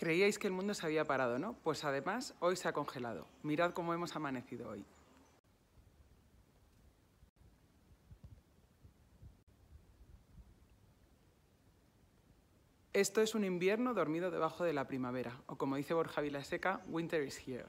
Creíais que el mundo se había parado, ¿no? Pues además, hoy se ha congelado. Mirad cómo hemos amanecido hoy. Esto es un invierno dormido debajo de la primavera, o como dice Borja Vilaseca, winter is here.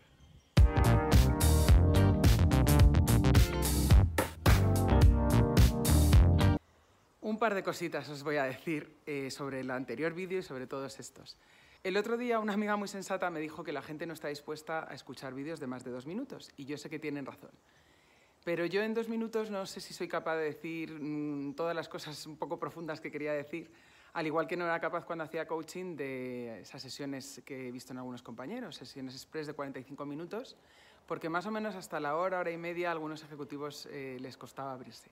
Un par de cositas os voy a decir sobre el anterior vídeo y sobre todos estos. El otro día una amiga muy sensata me dijo que la gente no está dispuesta a escuchar vídeos de más de 2 minutos, y yo sé que tienen razón. Pero yo en 2 minutos no sé si soy capaz de decir todas las cosas un poco profundas que quería decir, al igual que no era capaz cuando hacía coaching de esas sesiones que he visto en algunos compañeros, sesiones express de 45 minutos, porque más o menos hasta la hora, hora y media, a algunos ejecutivos les costaba abrirse.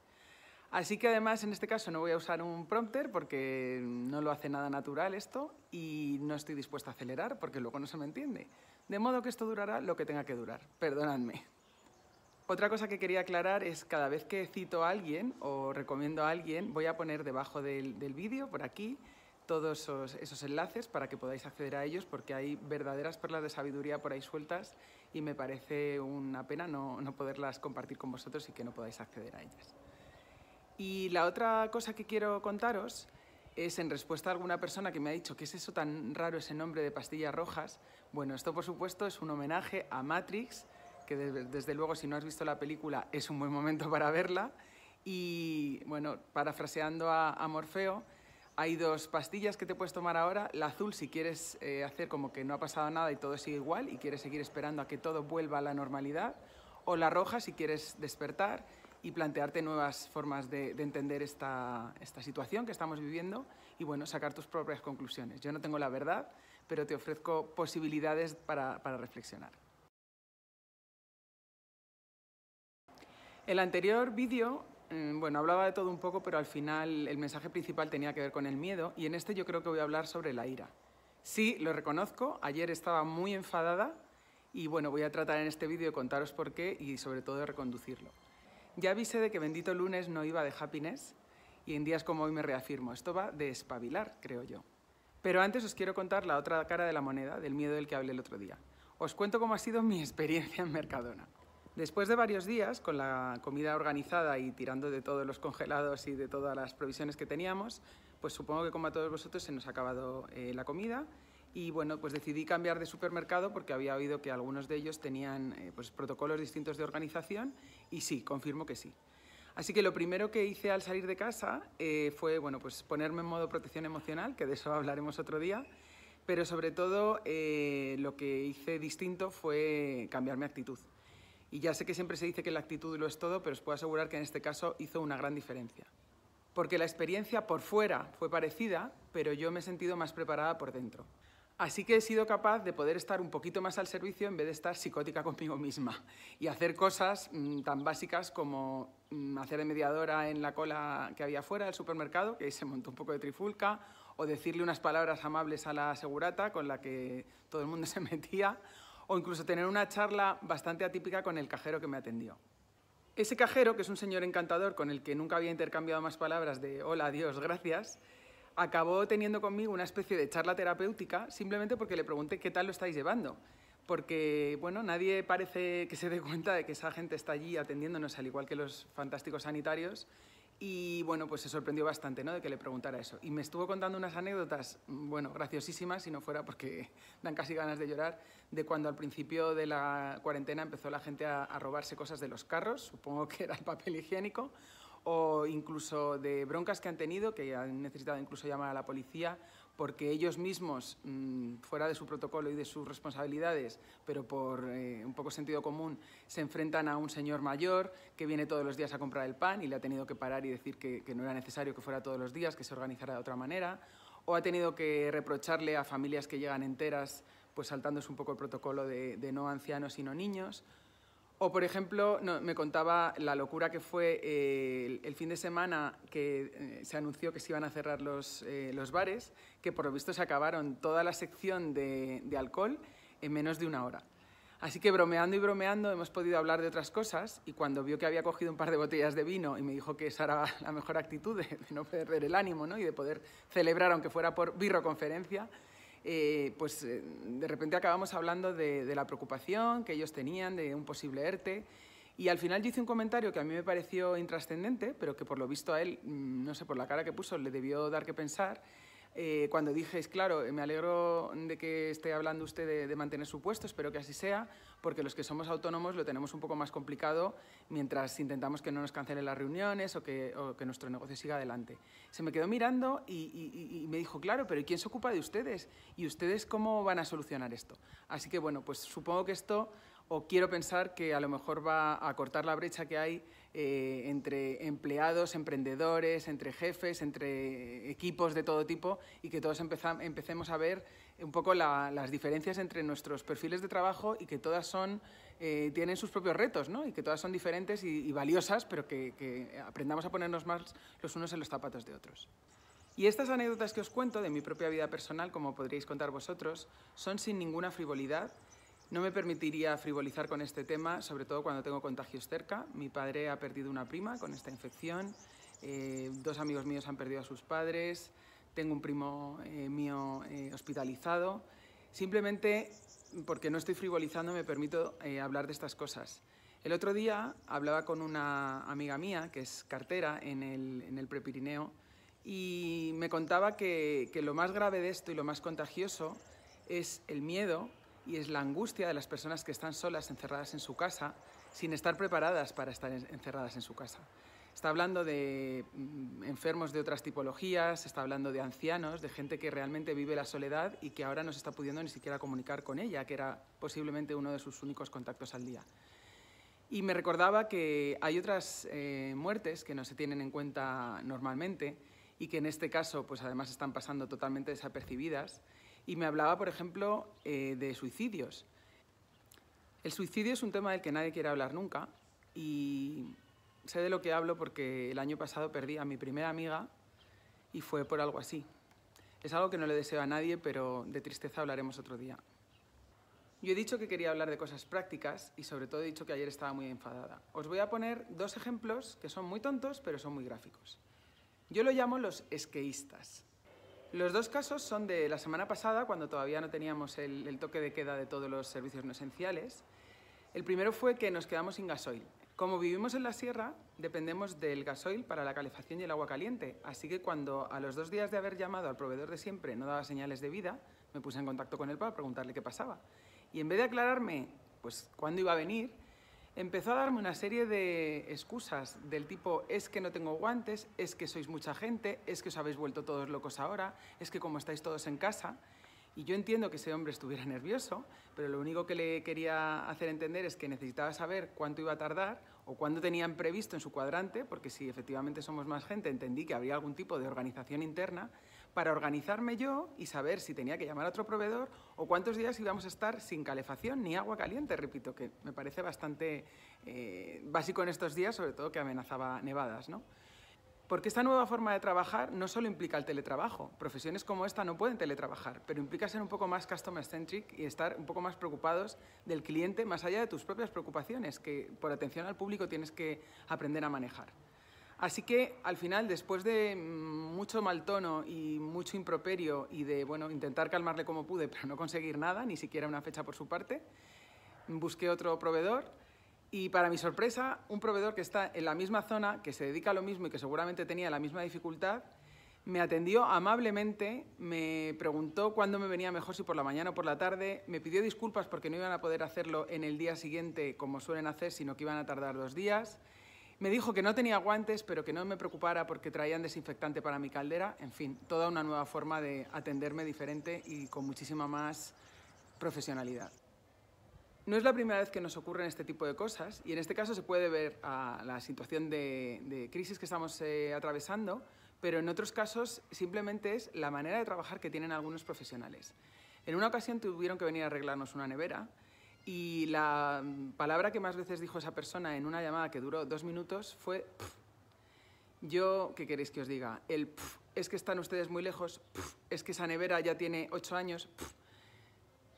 Así que además en este caso no voy a usar un prompter porque no lo hace nada natural esto y no estoy dispuesta a acelerar porque luego no se me entiende. De modo que esto durará lo que tenga que durar, perdonadme. Otra cosa que quería aclarar es cada vez que cito a alguien o recomiendo a alguien voy a poner debajo del vídeo, por aquí, todos esos enlaces para que podáis acceder a ellos porque hay verdaderas perlas de sabiduría por ahí sueltas y me parece una pena no poderlas compartir con vosotros y que no podáis acceder a ellas. Y la otra cosa que quiero contaros es en respuesta a alguna persona que me ha dicho ¿qué es eso tan raro, ese nombre de pastillas rojas? Bueno, esto por supuesto es un homenaje a Matrix, que desde luego si no has visto la película es un buen momento para verla. Y bueno, parafraseando a Morfeo, hay 2 pastillas que te puedes tomar ahora. La azul si quieres hacer como que no ha pasado nada y todo sigue igual y quieres seguir esperando a que todo vuelva a la normalidad. O la roja si quieres despertar y plantearte nuevas formas de entender esta situación que estamos viviendo y, bueno, sacar tus propias conclusiones. Yo no tengo la verdad, pero te ofrezco posibilidades para reflexionar. El anterior vídeo, bueno, hablaba de todo un poco, pero al final el mensaje principal tenía que ver con el miedo y en este yo creo que voy a hablar sobre la ira. Sí, lo reconozco, ayer estaba muy enfadada y, bueno, voy a tratar en este vídeo de contaros por qué y, sobre todo, de reconducirlo. Ya avisé de que Bendito Lunes no iba de happiness y en días como hoy me reafirmo, esto va de espabilar, creo yo. Pero antes os quiero contar la otra cara de la moneda, del miedo del que hablé el otro día. Os cuento cómo ha sido mi experiencia en Mercadona. Después de varios días, con la comida organizada y tirando de todos los congelados y de todas las provisiones que teníamos, pues supongo que como a todos vosotros se nos ha acabado la comida y bueno, pues decidí cambiar de supermercado porque había oído que algunos de ellos tenían pues, protocolos distintos de organización y sí, confirmo que sí. Así que lo primero que hice al salir de casa fue bueno, pues ponerme en modo protección emocional, que de eso hablaremos otro día, pero sobre todo lo que hice distinto fue cambiar mi actitud. Y ya sé que siempre se dice que la actitud lo es todo, pero os puedo asegurar que en este caso hizo una gran diferencia. Porque la experiencia por fuera fue parecida, pero yo me he sentido más preparada por dentro. Así que he sido capaz de poder estar un poquito más al servicio en vez de estar psicótica conmigo misma y hacer cosas tan básicas como hacer de mediadora en la cola que había fuera del supermercado, que se montó un poco de trifulca, o decirle unas palabras amables a la segurata con la que todo el mundo se metía, o incluso tener una charla bastante atípica con el cajero que me atendió. Ese cajero, que es un señor encantador con el que nunca había intercambiado más palabras de hola, adiós, gracias, acabó teniendo conmigo una especie de charla terapéutica simplemente porque le pregunté qué tal lo estáis llevando. Porque, bueno, nadie parece que se dé cuenta de que esa gente está allí atendiéndonos, al igual que los fantásticos sanitarios. Y, bueno, pues se sorprendió bastante, ¿no?, de que le preguntara eso. Y me estuvo contando unas anécdotas, bueno, graciosísimas, si no fuera porque dan casi ganas de llorar, de cuando al principio de la cuarentena empezó la gente a robarse cosas de los carros, supongo que era el papel higiénico, o incluso de broncas que han tenido, que han necesitado incluso llamar a la policía porque ellos mismos, fuera de su protocolo y de sus responsabilidades, pero por un poco sentido común, se enfrentan a un señor mayor que viene todos los días a comprar el pan y le ha tenido que parar y decir que no era necesario que fuera todos los días, que se organizara de otra manera, o ha tenido que reprocharle a familias que llegan enteras pues saltándose un poco el protocolo de no ancianos y no niños. O, por ejemplo, me contaba la locura que fue el fin de semana que se anunció que se iban a cerrar los bares, que por lo visto se acabaron toda la sección de alcohol en menos de 1 hora. Así que bromeando y bromeando hemos podido hablar de otras cosas y cuando vio que había cogido un par de botellas de vino y me dijo que esa era la mejor actitud de no perder el ánimo, ¿no?, y de poder celebrar, aunque fuera por videoconferencia, pues de repente acabamos hablando de la preocupación que ellos tenían de un posible ERTE. Y al final yo hice un comentario que a mí me pareció intrascendente, pero que por lo visto a él, no sé, por la cara que puso, le debió dar que pensar. Cuando dije, es claro, me alegro de que esté hablando usted de mantener su puesto, espero que así sea, porque los que somos autónomos lo tenemos un poco más complicado mientras intentamos que no nos cancelen las reuniones o que nuestro negocio siga adelante. Se me quedó mirando y me dijo, claro, pero ¿y quién se ocupa de ustedes? ¿Y ustedes cómo van a solucionar esto? Así que, bueno, pues supongo que esto... o quiero pensar que a lo mejor va a cortar la brecha que hay entre empleados, emprendedores, entre jefes, entre equipos de todo tipo, y que todos empecemos a ver un poco las diferencias entre nuestros perfiles de trabajo y que todas son, tienen sus propios retos, ¿no? Y que todas son diferentes y valiosas, pero que aprendamos a ponernos más los unos en los zapatos de otros. Y estas anécdotas que os cuento de mi propia vida personal, como podríais contar vosotros, son sin ninguna frivolidad. No me permitiría frivolizar con este tema, sobre todo cuando tengo contagios cerca. Mi padre ha perdido una prima con esta infección, dos amigos míos han perdido a sus padres, tengo un primo mío hospitalizado. Simplemente porque no estoy frivolizando me permito hablar de estas cosas. El otro día hablaba con una amiga mía que es cartera en el Prepirineo y me contaba que lo más grave de esto y lo más contagioso es el miedo y es la angustia de las personas que están solas, encerradas en su casa, sin estar preparadas para estar encerradas en su casa. Está hablando de enfermos de otras tipologías, está hablando de ancianos, de gente que realmente vive la soledad y que ahora no se está pudiendo ni siquiera comunicar con ella, que era posiblemente uno de sus únicos contactos al día. Y me recordaba que hay otras muertes que no se tienen en cuenta normalmente y que en este caso pues además están pasando totalmente desapercibidas. Y me hablaba, por ejemplo, de suicidios. El suicidio es un tema del que nadie quiere hablar nunca y sé de lo que hablo porque el año pasado perdí a mi primera amiga y fue por algo así. Es algo que no le deseo a nadie, pero de tristeza hablaremos otro día. Yo he dicho que quería hablar de cosas prácticas y sobre todo he dicho que ayer estaba muy enfadada. Os voy a poner dos ejemplos que son muy tontos, pero son muy gráficos. Yo lo llamo los esqueístas. Los dos casos son de la semana pasada, cuando todavía no teníamos el toque de queda de todos los servicios no esenciales. El primero fue que nos quedamos sin gasoil. Como vivimos en la sierra, dependemos del gasoil para la calefacción y el agua caliente, así que cuando a los 2 días de haber llamado al proveedor de siempre no daba señales de vida, me puse en contacto con él para preguntarle qué pasaba. Y en vez de aclararme pues, cuándo iba a venir, empezó a darme una serie de excusas del tipo es que no tengo guantes, es que sois mucha gente, es que os habéis vuelto todos locos ahora, es que como estáis todos en casa. Y yo entiendo que ese hombre estuviera nervioso, pero lo único que le quería hacer entender es que necesitaba saber cuánto iba a tardar o cuándo tenían previsto en su cuadrante, porque si efectivamente somos más gente, entendí que habría algún tipo de organización interna para organizarme yo y saber si tenía que llamar a otro proveedor o cuántos días íbamos a estar sin calefacción ni agua caliente, repito, que me parece bastante básico en estos días, sobre todo que amenazaba nevadas, ¿no? Porque esta nueva forma de trabajar no solo implica el teletrabajo, profesiones como esta no pueden teletrabajar, pero implica ser un poco más customer-centric y estar un poco más preocupados del cliente más allá de tus propias preocupaciones, que por atención al público tienes que aprender a manejar. Así que, al final, después de mucho mal tono y mucho improperio y de bueno, intentar calmarle como pude, pero no conseguir nada, ni siquiera una fecha por su parte, busqué otro proveedor y, para mi sorpresa, un proveedor que está en la misma zona, que se dedica a lo mismo y que seguramente tenía la misma dificultad, me atendió amablemente, me preguntó cuándo me venía mejor, si por la mañana o por la tarde, me pidió disculpas porque no iban a poder hacerlo en el día siguiente como suelen hacer, sino que iban a tardar 2 días. Me dijo que no tenía guantes, pero que no me preocupara porque traían desinfectante para mi caldera. En fin, toda una nueva forma de atenderme diferente y con muchísima más profesionalidad. No es la primera vez que nos ocurren este tipo de cosas y en este caso se puede deber a la situación de crisis que estamos atravesando, pero en otros casos simplemente es la manera de trabajar que tienen algunos profesionales. En una ocasión tuvieron que venir a arreglarnos una nevera. Y la palabra que más veces dijo esa persona en una llamada que duró 2 minutos fue pff. Yo, ¿qué queréis que os diga? El pff, es que están ustedes muy lejos, pff, es que esa nevera ya tiene 8 años. Pff.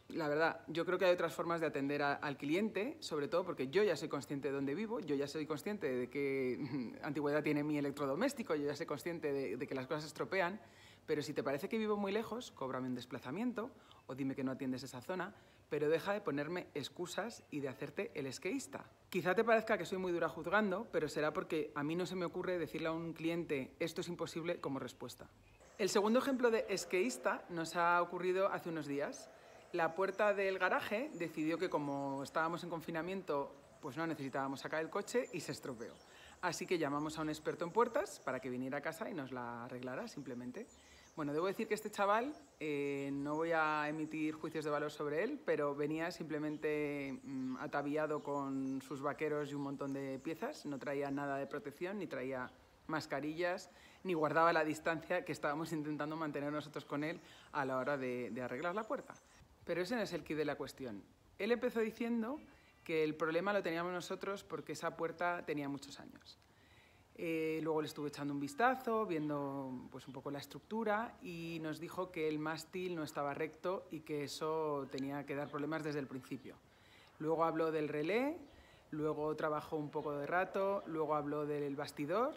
La verdad, yo creo que hay otras formas de atender al cliente, sobre todo porque yo ya soy consciente de dónde vivo, yo ya soy consciente de qué antigüedad tiene mi electrodoméstico, yo ya soy consciente de que las cosas se estropean, Pero si te parece que vivo muy lejos, cóbrame un desplazamiento o dime que no atiendes esa zona, pero deja de ponerme excusas y de hacerte el esqueísta. Quizá te parezca que soy muy dura juzgando, pero será porque a mí no se me ocurre decirle a un cliente esto es imposible como respuesta. El segundo ejemplo de esqueísta nos ha ocurrido hace unos días. La puerta del garaje decidió que como estábamos en confinamiento, pues no necesitábamos sacar el coche y se estropeó. Así que llamamos a un experto en puertas para que viniera a casa y nos la arreglara simplemente. Bueno, debo decir que este chaval, no voy a emitir juicios de valor sobre él, pero venía simplemente ataviado con sus vaqueros y un montón de piezas. No traía nada de protección, ni traía mascarillas, ni guardaba la distancia que estábamos intentando mantener nosotros con él a la hora de arreglar la puerta. Pero ese no es el quid de la cuestión. Él empezó diciendo que el problema lo teníamos nosotros porque esa puerta tenía muchos años. Luego le estuve echando un vistazo, viendo pues, un poco la estructura y nos dijo que el mástil no estaba recto y que eso tenía que dar problemas desde el principio. Luego habló del relé, luego trabajó un poco de rato, luego habló del bastidor,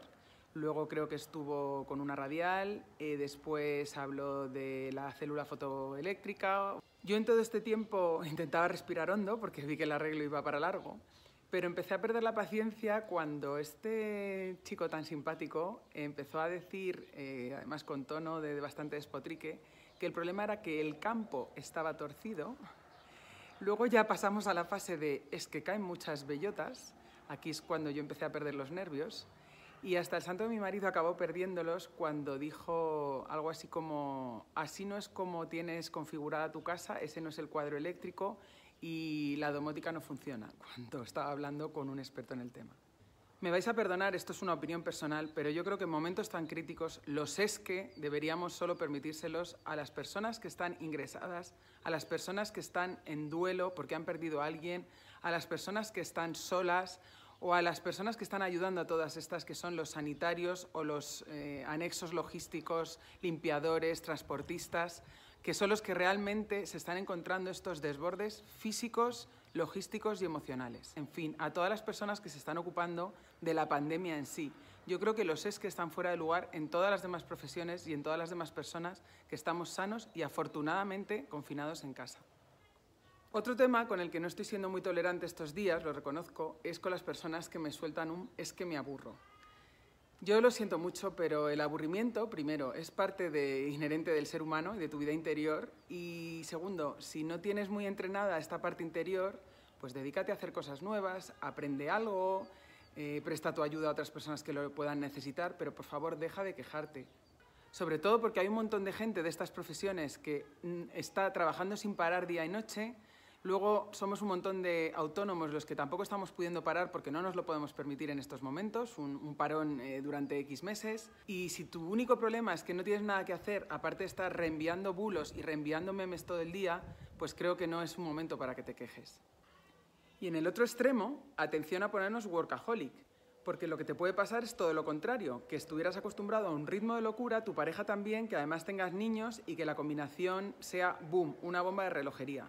luego creo que estuvo con una radial, después habló de la célula fotoeléctrica. Yo en todo este tiempo intentaba respirar hondo porque vi que el arreglo iba para largo. Pero empecé a perder la paciencia cuando este chico tan simpático empezó a decir, además con tono de bastante despotrique, que el problema era que el campo estaba torcido. Luego ya pasamos a la fase de es que caen muchas bellotas. Aquí es cuando yo empecé a perder los nervios. Y hasta el santo de mi marido acabó perdiéndolos cuando dijo algo así como así no es como tienes configurada tu casa, ese no es el cuadro eléctrico, y la domótica no funciona, cuando estaba hablando con un experto en el tema. Me vais a perdonar, esto es una opinión personal, pero yo creo que en momentos tan críticos los es que deberíamos solo permitírselos a las personas que están ingresadas, a las personas que están en duelo porque han perdido a alguien, a las personas que están solas o a las personas que están ayudando a todas estas que son los sanitarios o los anexos logísticos, limpiadores, transportistas, que son los que realmente se están encontrando estos desbordes físicos, logísticos y emocionales. En fin, a todas las personas que se están ocupando de la pandemia en sí. Yo creo que los es que están fuera de lugar en todas las demás profesiones y en todas las demás personas que estamos sanos y afortunadamente confinados en casa. Otro tema con el que no estoy siendo muy tolerante estos días, lo reconozco, es con las personas que me sueltan un es que me aburro. Yo lo siento mucho, pero el aburrimiento, primero, es parte inherente del ser humano y de tu vida interior. Y segundo, si no tienes muy entrenada esta parte interior, pues dedícate a hacer cosas nuevas, aprende algo, presta tu ayuda a otras personas que lo puedan necesitar, pero por favor deja de quejarte. Sobre todo porque hay un montón de gente de estas profesiones que está trabajando sin parar día y noche. Luego somos un montón de autónomos los que tampoco estamos pudiendo parar porque no nos lo podemos permitir en estos momentos, un parón durante X meses. Y si tu único problema es que no tienes nada que hacer, aparte de estar reenviando bulos y reenviando memes todo el día, pues creo que no es un momento para que te quejes. Y en el otro extremo, atención a ponernos workaholic, porque lo que te puede pasar es todo lo contrario, que estuvieras acostumbrado a un ritmo de locura, tu pareja también, que además tengas niños y que la combinación sea, boom, una bomba de relojería.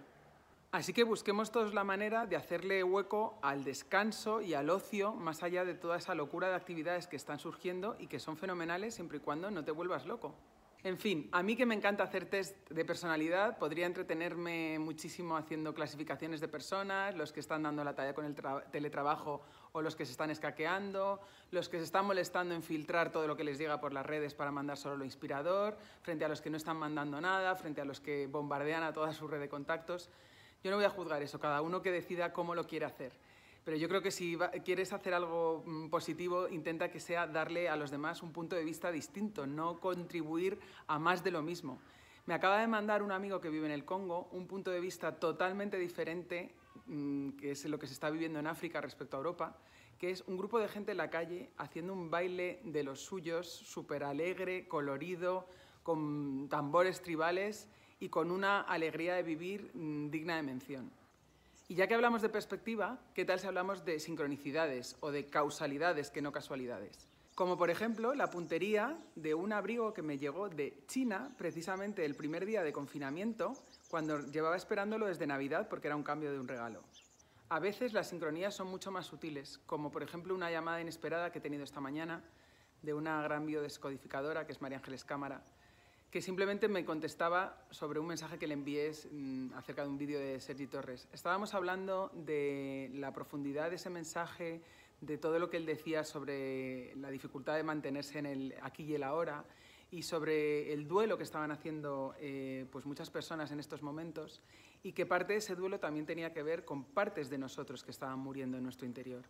Así que busquemos todos la manera de hacerle hueco al descanso y al ocio, más allá de toda esa locura de actividades que están surgiendo y que son fenomenales siempre y cuando no te vuelvas loco. En fin, a mí que me encanta hacer test de personalidad, podría entretenerme muchísimo haciendo clasificaciones de personas, los que están dando la talla con el teletrabajo o los que se están escaqueando, los que se están molestando en filtrar todo lo que les llega por las redes para mandar solo lo inspirador, frente a los que no están mandando nada, frente a los que bombardean a toda su red de contactos. Yo no voy a juzgar eso, cada uno que decida cómo lo quiere hacer. Pero yo creo que si quieres hacer algo positivo, intenta que sea darle a los demás un punto de vista distinto, no contribuir a más de lo mismo. Me acaba de mandar un amigo que vive en el Congo un punto de vista totalmente diferente, que es lo que se está viviendo en África respecto a Europa, que es un grupo de gente en la calle haciendo un baile de los suyos, súper alegre, colorido, con tambores tribales y con una alegría de vivir digna de mención. Y ya que hablamos de perspectiva, ¿qué tal si hablamos de sincronicidades o de causalidades que no casualidades? Como por ejemplo la puntería de un abrigo que me llegó de China precisamente el primer día de confinamiento, cuando llevaba esperándolo desde Navidad porque era un cambio de un regalo. A veces las sincronías son mucho más sutiles, como por ejemplo una llamada inesperada que he tenido esta mañana de una gran biodescodificadora que es María Ángeles Cámara, que simplemente me contestaba sobre un mensaje que le envié acerca de un vídeo de Sergi Torres. Estábamos hablando de la profundidad de ese mensaje, de todo lo que él decía sobre la dificultad de mantenerse en el aquí y el ahora y sobre el duelo que estaban haciendo pues muchas personas en estos momentos, y que parte de ese duelo también tenía que ver con partes de nosotros que estaban muriendo en nuestro interior.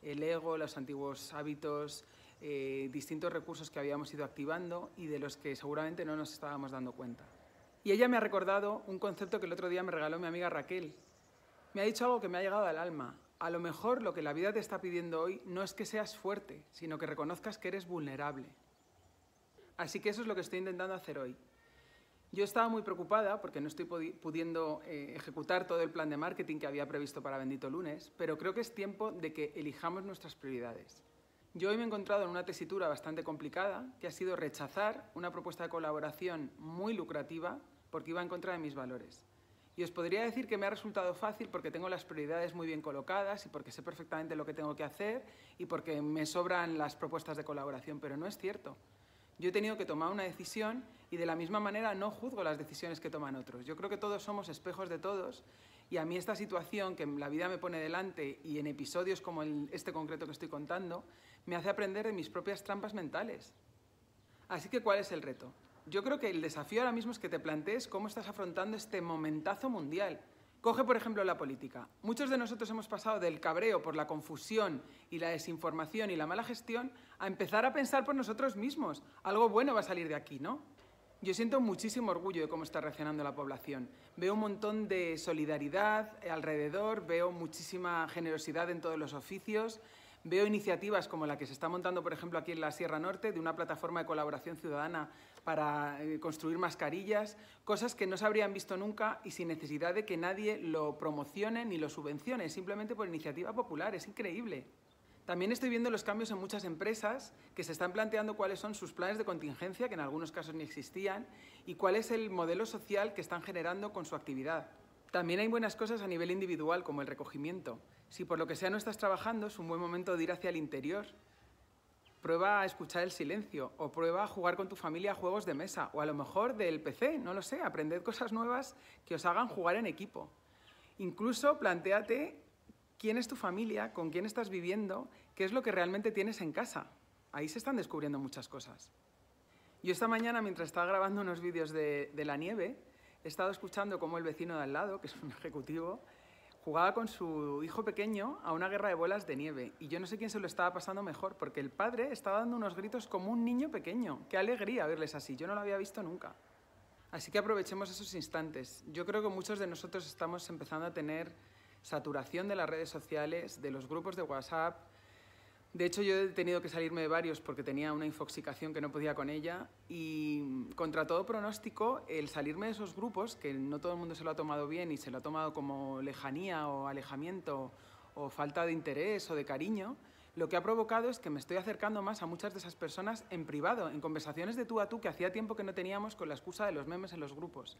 El ego, los antiguos hábitos, distintos recursos que habíamos ido activando y de los que seguramente no nos estábamos dando cuenta. Y ella me ha recordado un concepto que el otro día me regaló mi amiga Raquel. Me ha dicho algo que me ha llegado al alma. A lo mejor lo que la vida te está pidiendo hoy no es que seas fuerte, sino que reconozcas que eres vulnerable. Así que eso es lo que estoy intentando hacer hoy. Yo estaba muy preocupada porque no estoy pudiendo ejecutar todo el plan de marketing que había previsto para Bendito Lunes, pero creo que es tiempo de que elijamos nuestras prioridades. Yo hoy me he encontrado en una tesitura bastante complicada, que ha sido rechazar una propuesta de colaboración muy lucrativa porque iba en contra de mis valores. Y os podría decir que me ha resultado fácil porque tengo las prioridades muy bien colocadas y porque sé perfectamente lo que tengo que hacer y porque me sobran las propuestas de colaboración, pero no es cierto. Yo he tenido que tomar una decisión y de la misma manera no juzgo las decisiones que toman otros. Yo creo que todos somos espejos de todos y a mí esta situación que la vida me pone delante y en episodios como este concreto que estoy contando me hace aprender de mis propias trampas mentales. Así que, ¿cuál es el reto? Yo creo que el desafío ahora mismo es que te plantees cómo estás afrontando este momentazo mundial. Coge, por ejemplo, la política. Muchos de nosotros hemos pasado del cabreo por la confusión y la desinformación y la mala gestión a empezar a pensar por nosotros mismos. Algo bueno va a salir de aquí, ¿no? Yo siento muchísimo orgullo de cómo está reaccionando la población. Veo un montón de solidaridad alrededor, veo muchísima generosidad en todos los oficios. Veo iniciativas como la que se está montando, por ejemplo, aquí en la Sierra Norte, de una plataforma de colaboración ciudadana para construir mascarillas, cosas que no se habrían visto nunca y sin necesidad de que nadie lo promocione ni lo subvencione, simplemente por iniciativa popular. Es increíble. También estoy viendo los cambios en muchas empresas que se están planteando cuáles son sus planes de contingencia, que en algunos casos ni existían, y cuál es el modelo social que están generando con su actividad. También hay buenas cosas a nivel individual, como el recogimiento. Si por lo que sea no estás trabajando, es un buen momento de ir hacia el interior. Prueba a escuchar el silencio o prueba a jugar con tu familia a juegos de mesa o a lo mejor del PC, no lo sé, aprended cosas nuevas que os hagan jugar en equipo. Incluso plantéate quién es tu familia, con quién estás viviendo, qué es lo que realmente tienes en casa. Ahí se están descubriendo muchas cosas. Yo esta mañana, mientras estaba grabando unos vídeos de la nieve, he estado escuchando cómo el vecino de al lado, que es un ejecutivo, jugaba con su hijo pequeño a una guerra de bolas de nieve y yo no sé quién se lo estaba pasando mejor porque el padre estaba dando unos gritos como un niño pequeño. ¡Qué alegría verles así! Yo no lo había visto nunca. Así que aprovechemos esos instantes. Yo creo que muchos de nosotros estamos empezando a tener saturación de las redes sociales, de los grupos de WhatsApp. De hecho, yo he tenido que salirme de varios porque tenía una infoxicación que no podía con ella y, contra todo pronóstico, el salirme de esos grupos, que no todo el mundo se lo ha tomado bien y se lo ha tomado como lejanía o alejamiento o falta de interés o de cariño, lo que ha provocado es que me estoy acercando más a muchas de esas personas en privado, en conversaciones de tú a tú que hacía tiempo que no teníamos con la excusa de los memes en los grupos.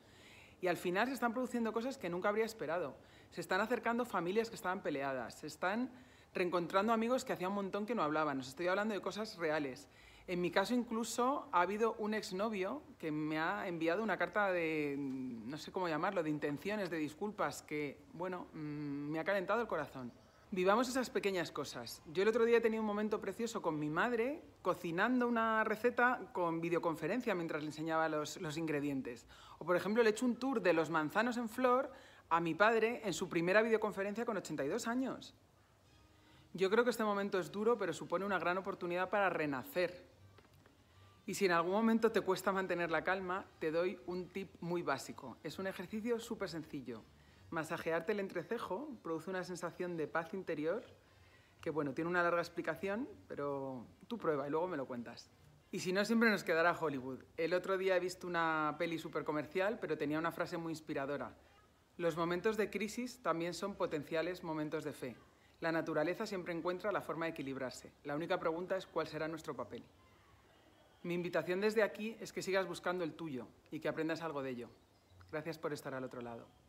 Y al final se están produciendo cosas que nunca habría esperado. Se están acercando familias que estaban peleadas, se están reencontrando amigos que hacía un montón que no hablaban. Os estoy hablando de cosas reales. En mi caso, incluso, ha habido un exnovio que me ha enviado una carta de, no sé cómo llamarlo, de intenciones, de disculpas, que, bueno, me ha calentado el corazón. Vivamos esas pequeñas cosas. Yo el otro día he tenido un momento precioso con mi madre cocinando una receta con videoconferencia mientras le enseñaba los ingredientes. O, por ejemplo, le he hecho un tour de los manzanos en flor a mi padre en su primera videoconferencia con 82 años. Yo creo que este momento es duro, pero supone una gran oportunidad para renacer. Y si en algún momento te cuesta mantener la calma, te doy un tip muy básico. Es un ejercicio súper sencillo. Masajearte el entrecejo produce una sensación de paz interior, que bueno, tiene una larga explicación, pero tú prueba y luego me lo cuentas. Y si no, siempre nos quedará Hollywood. El otro día he visto una peli súper comercial, pero tenía una frase muy inspiradora. Los momentos de crisis también son potenciales momentos de fe. La naturaleza siempre encuentra la forma de equilibrarse. La única pregunta es cuál será nuestro papel. Mi invitación desde aquí es que sigas buscando el tuyo y que aprendas algo de ello. Gracias por estar al otro lado.